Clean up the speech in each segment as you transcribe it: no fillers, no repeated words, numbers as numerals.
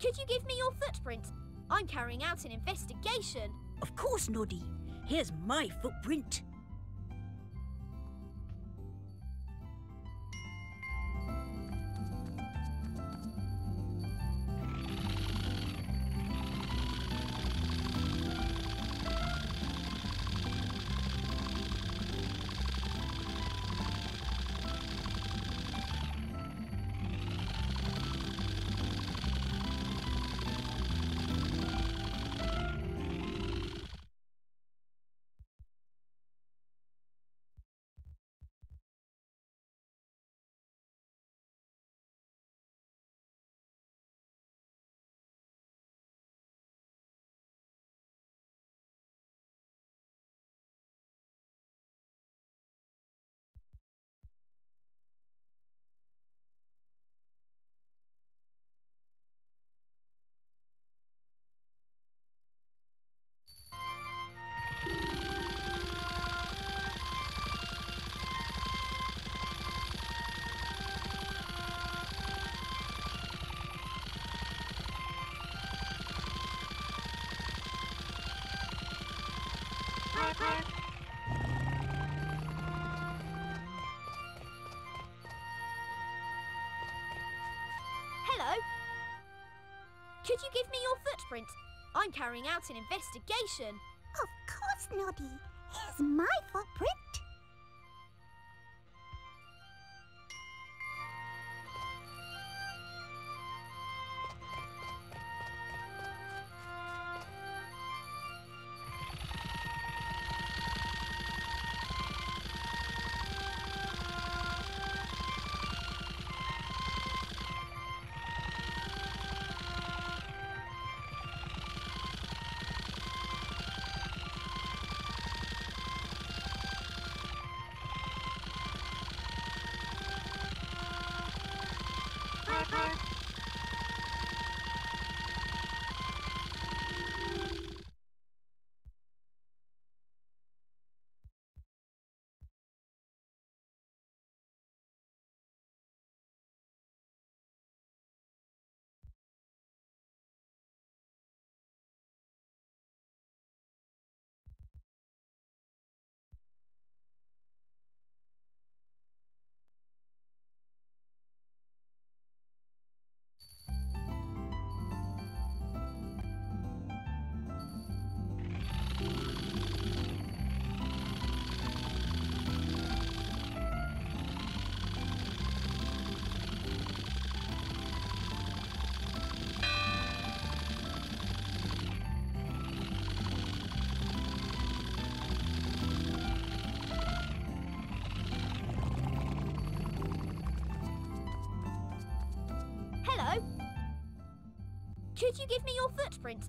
Could you give me your footprint? I'm carrying out an investigation. Of course, Noddy. Here's my footprint. Hello. Could you give me your footprint? I'm carrying out an investigation. Of course, Noddy. Here's my footprint. Could you give me your footprint?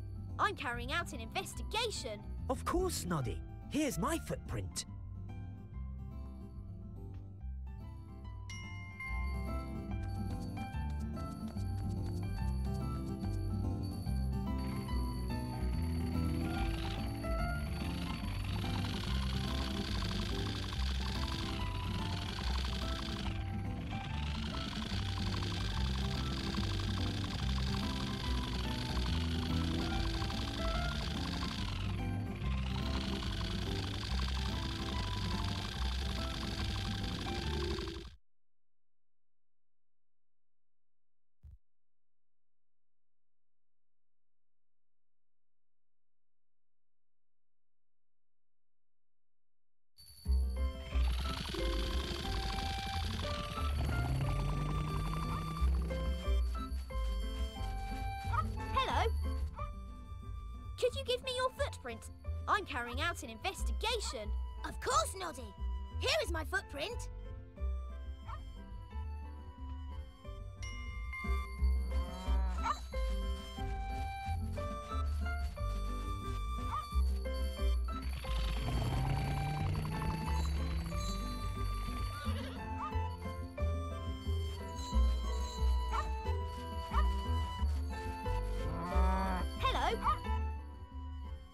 I'm carrying out an investigation. Of course, Noddy. Here's my footprint. Could you give me your footprint? I'm carrying out an investigation. Of course, Noddy. Here is my footprint.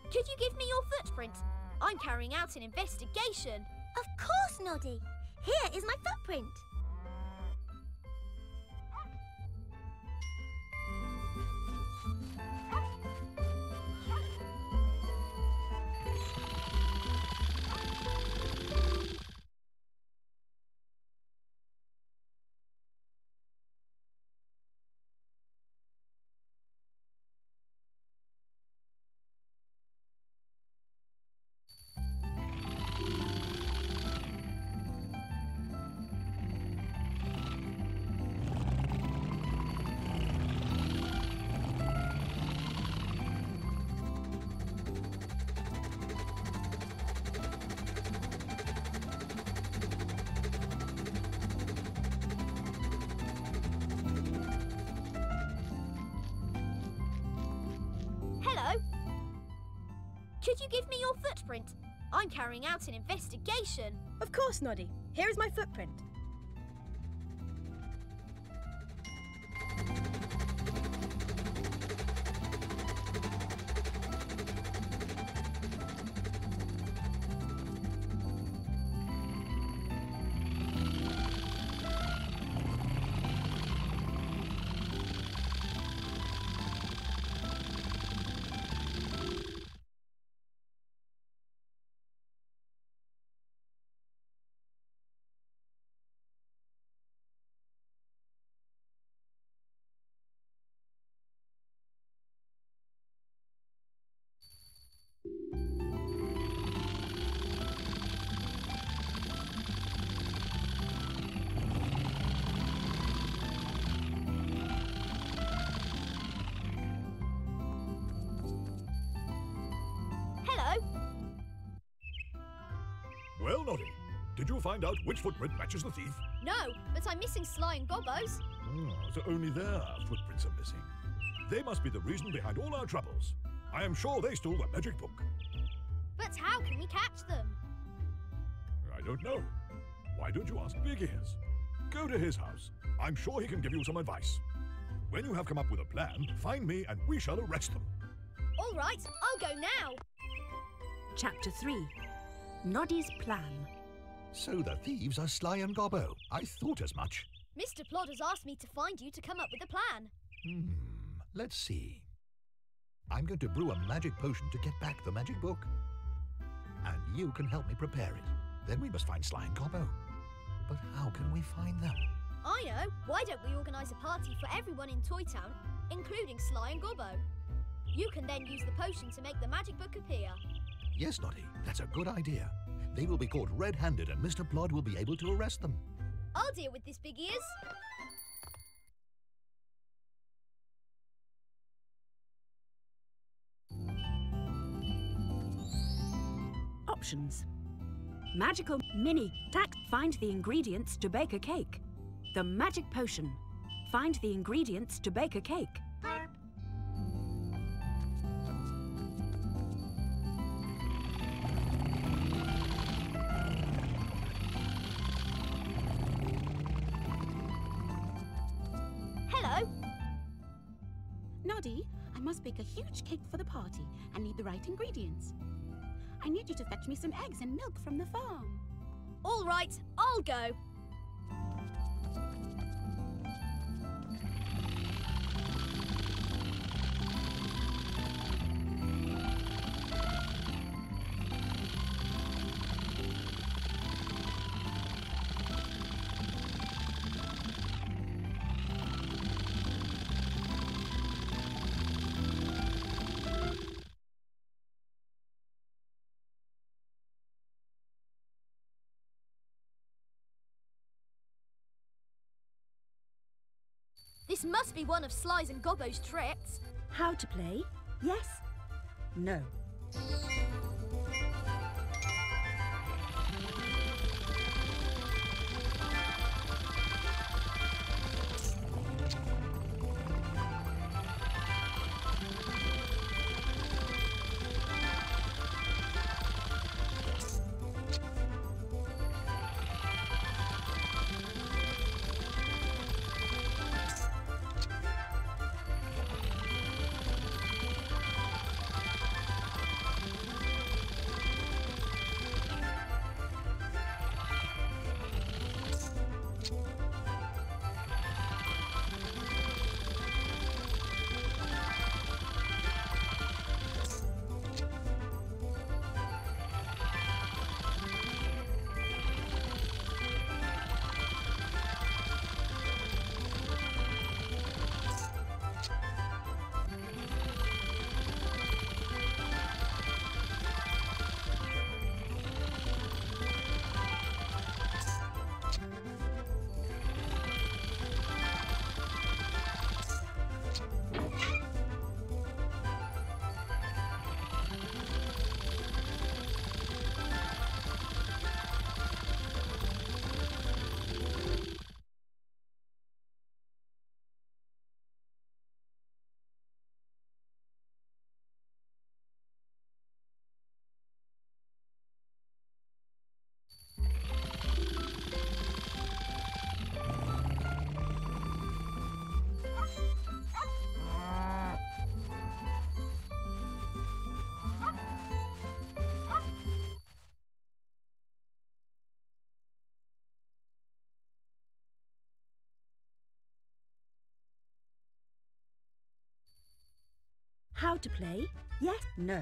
Could you give me your footprint? I'm carrying out an investigation. Of course, Noddy. Here is my footprint. Could you give me your footprint? I'm carrying out an investigation. Of course, Noddy. Here is my footprint. Well, Noddy, did you find out which footprint matches the thief? No, but I'm missing Sly and Gobbo's. So only their footprints are missing. They must be the reason behind all our troubles. I am sure they stole the magic book. But how can we catch them? I don't know. Why don't you ask Big Ears? Go to his house. I'm sure he can give you some advice. When you have come up with a plan, find me and we shall arrest them. All right, I'll go now. Chapter 3. Noddy's plan. So the thieves are Sly and Gobbo. I thought as much. Mr Plod has asked me to find you to come up with a plan. Let's see. I'm going to brew a magic potion to get back the magic book. And you can help me prepare it. Then we must find Sly and Gobbo. But how can we find them? I know. Why don't we organise a party for everyone in Toy Town, including Sly and Gobbo? You can then use the potion to make the magic book appear. Yes, Noddy, that's a good idea. They will be caught red-handed and Mr Plod will be able to arrest them. I'll deal with this, Big Ears. Options. Magical mini tack. Find the ingredients to bake a cake. The magic potion. Find the ingredients to bake a cake. Noddy, I must bake a huge cake for the party and need the right ingredients. I need you to fetch me some eggs and milk from the farm. All right, I'll go. This must be one of Sly's and Gobbo's tricks. How to play? Yes? No. How to play? Yes, no.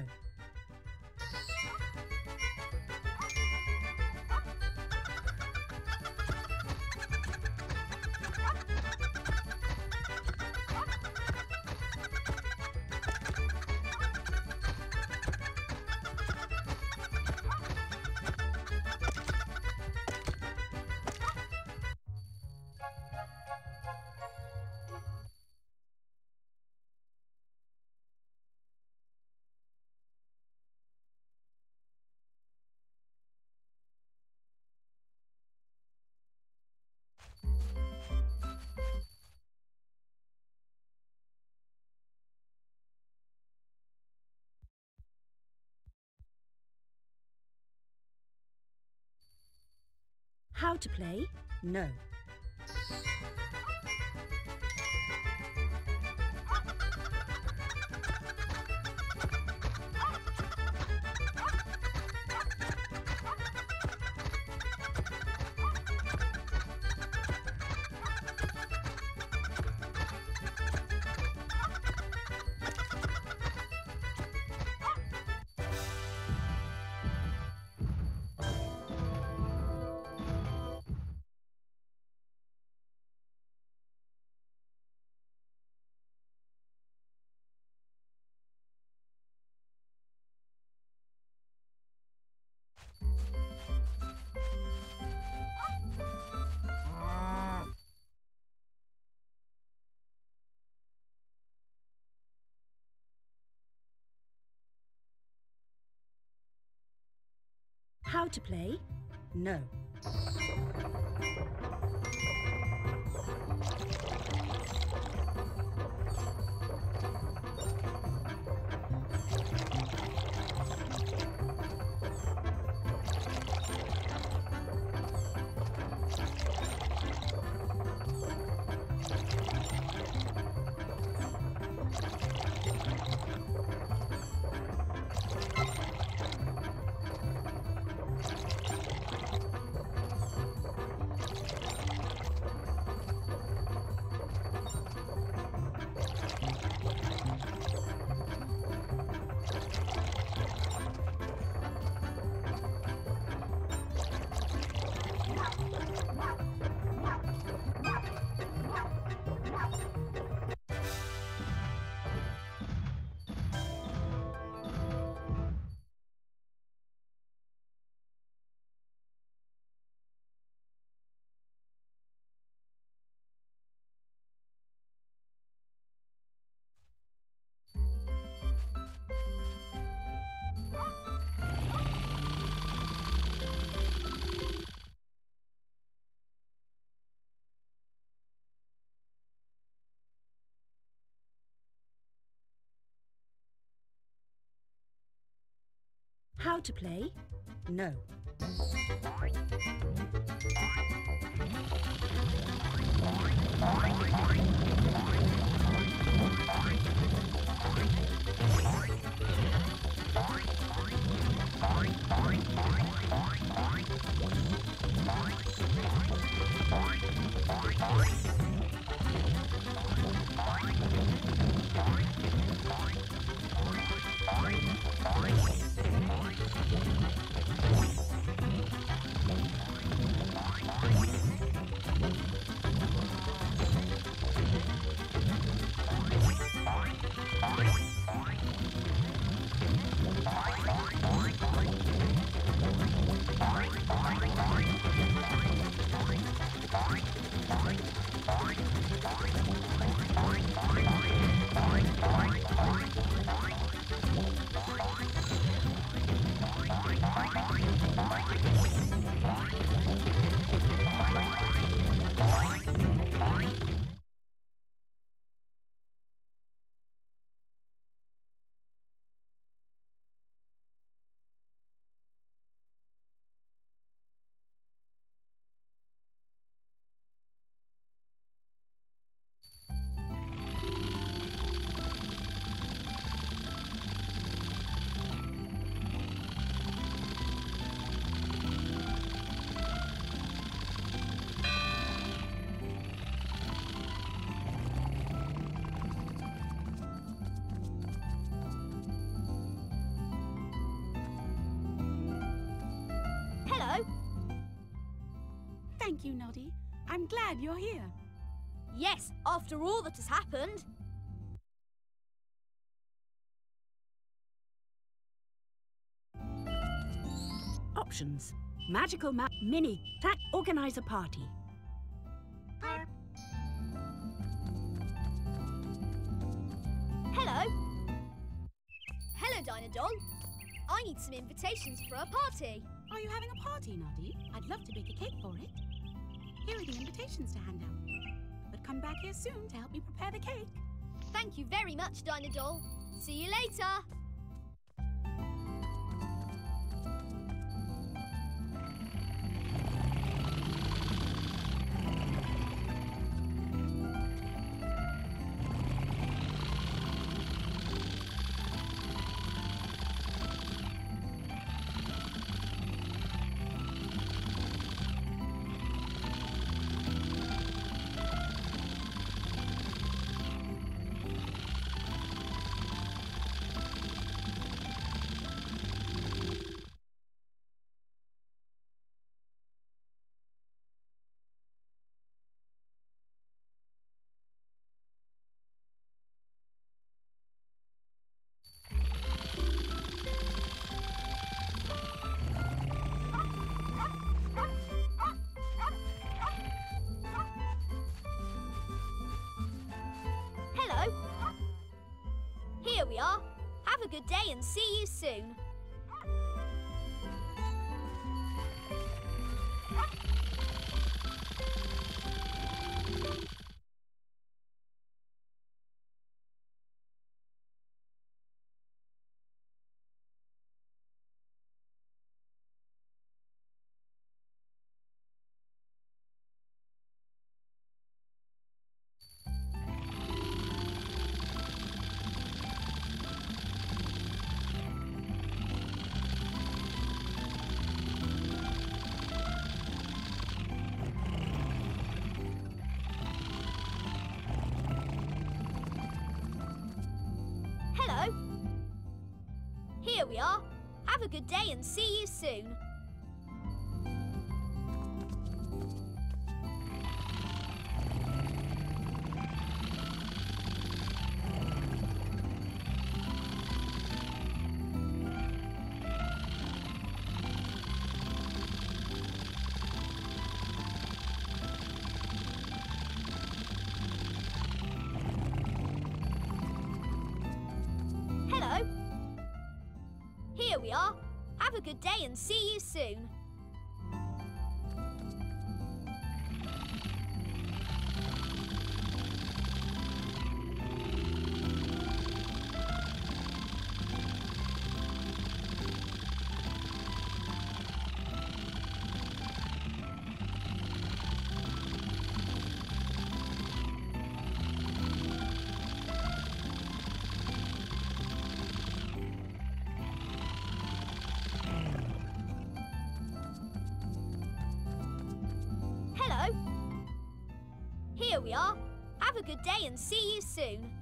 How to play? No. How to play? No. How to play? No. Thank you, Noddy. I'm glad you're here. Yes, after all that has happened. Options. Magical map, mini, tack, organize a party. Hello. Hello, Dinah Doll. I need some invitations for a party. Are you having a party, Noddy? I'd love to bake a cake for it. Here are the invitations to hand out. But come back here soon to help me prepare the cake. Thank you very much, Dinah Doll. See you later. Have a good day and see you soon. Have a good day and see you soon. Have a good day and see you soon. Here we are. Have a good day and see you soon.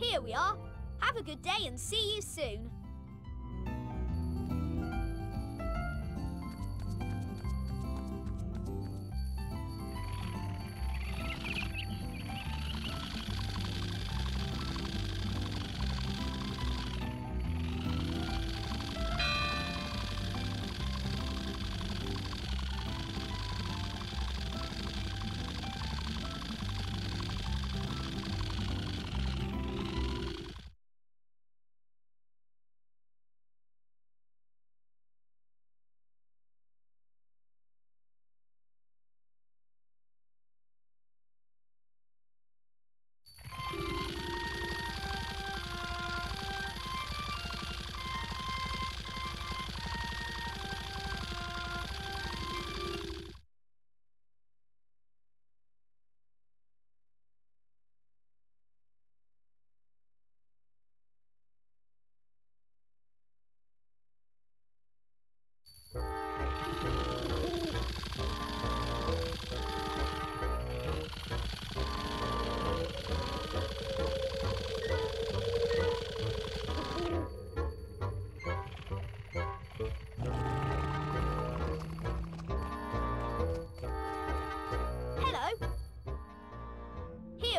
Here we are. Have a good day and see you soon.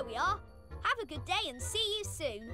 we are. Have a good day and see you soon.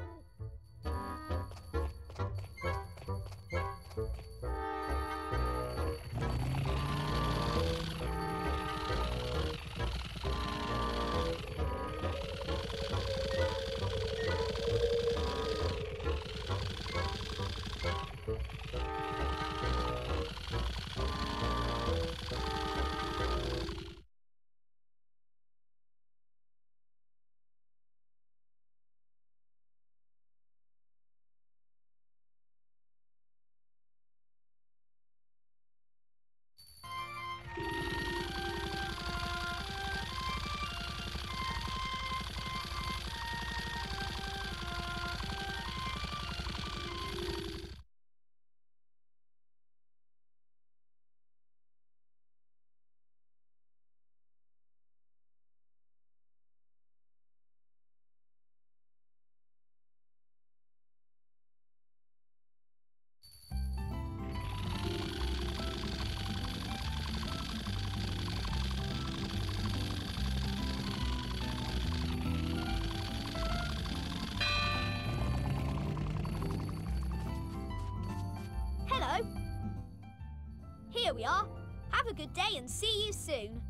Here we are. Have a good day and see you soon.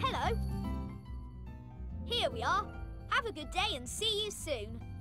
Hello. Here we are. Have a good day and see you soon.